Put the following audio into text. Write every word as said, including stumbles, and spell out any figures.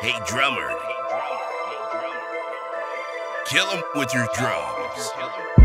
Hey drummer, kill 'em with your drums.